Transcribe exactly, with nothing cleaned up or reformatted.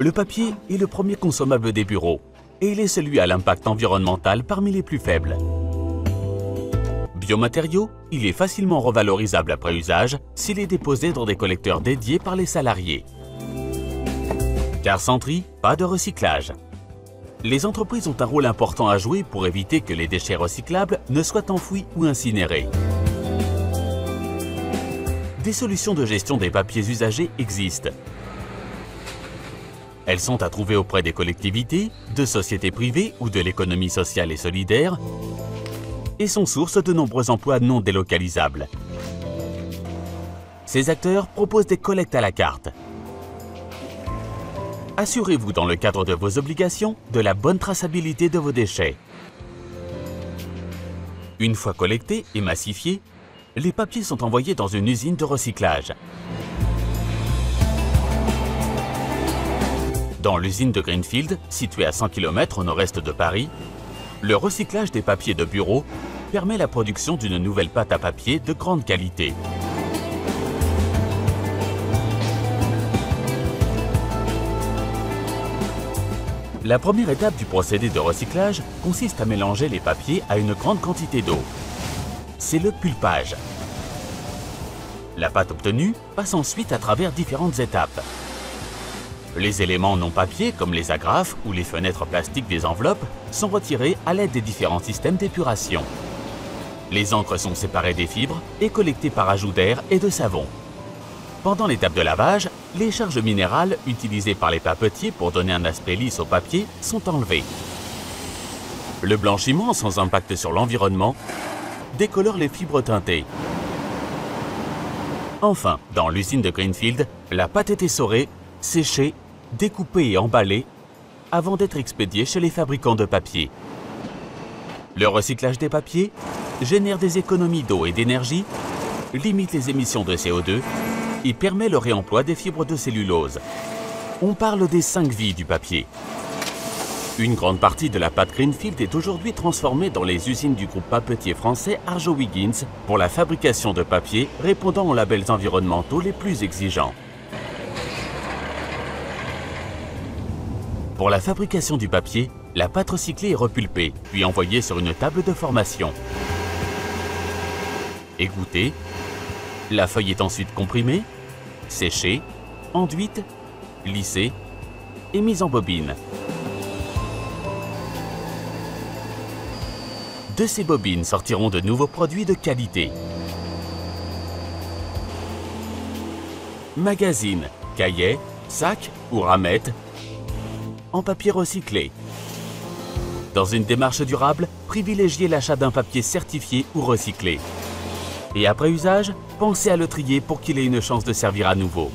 Le papier est le premier consommable des bureaux et il est celui à l'impact environnemental parmi les plus faibles. Biomatériaux, il est facilement revalorisable après usage s'il est déposé dans des collecteurs dédiés par les salariés. Carcenterie, pas de recyclage. Les entreprises ont un rôle important à jouer pour éviter que les déchets recyclables ne soient enfouis ou incinérés. Des solutions de gestion des papiers usagés existent. Elles sont à trouver auprès des collectivités, de sociétés privées ou de l'économie sociale et solidaire et sont source de nombreux emplois non délocalisables. Ces acteurs proposent des collectes à la carte. Assurez-vous dans le cadre de vos obligations de la bonne traçabilité de vos déchets. Une fois collectés et massifiés, les papiers sont envoyés dans une usine de recyclage. Dans l'usine de Greenfield, située à cent kilomètres au nord-est de Paris, le recyclage des papiers de bureau permet la production d'une nouvelle pâte à papier de grande qualité. La première étape du procédé de recyclage consiste à mélanger les papiers à une grande quantité d'eau. C'est le pulpage. La pâte obtenue passe ensuite à travers différentes étapes. Les éléments non papier, comme les agrafes ou les fenêtres plastiques des enveloppes, sont retirés à l'aide des différents systèmes d'épuration. Les encres sont séparées des fibres et collectées par ajout d'air et de savon. Pendant l'étape de lavage, les charges minérales utilisées par les papetiers pour donner un aspect lisse au papier sont enlevées. Le blanchiment, sans impact sur l'environnement, décolore les fibres teintées. Enfin, dans l'usine de Greenfield, la pâte est essorée, séchée, découpée et emballée avant d'être expédiée chez les fabricants de papier. Le recyclage des papiers génère des économies d'eau et d'énergie, limite les émissions de C O deux et permet le réemploi des fibres de cellulose. On parle des cinq vies du papier. Une grande partie de la pâte Greenfield est aujourd'hui transformée dans les usines du groupe papetier français Arjowiggins pour la fabrication de papier répondant aux labels environnementaux les plus exigeants. Pour la fabrication du papier, la pâte recyclée est repulpée, puis envoyée sur une table de formation. Égouttée, la feuille est ensuite comprimée, séchée, enduite, lissée et mise en bobine. De ces bobines sortiront de nouveaux produits de qualité. Magazines, cahiers, sacs ou ramettes en papier recyclé. Dans une démarche durable, privilégiez l'achat d'un papier certifié ou recyclé. Et après usage, pensez à le trier pour qu'il ait une chance de servir à nouveau.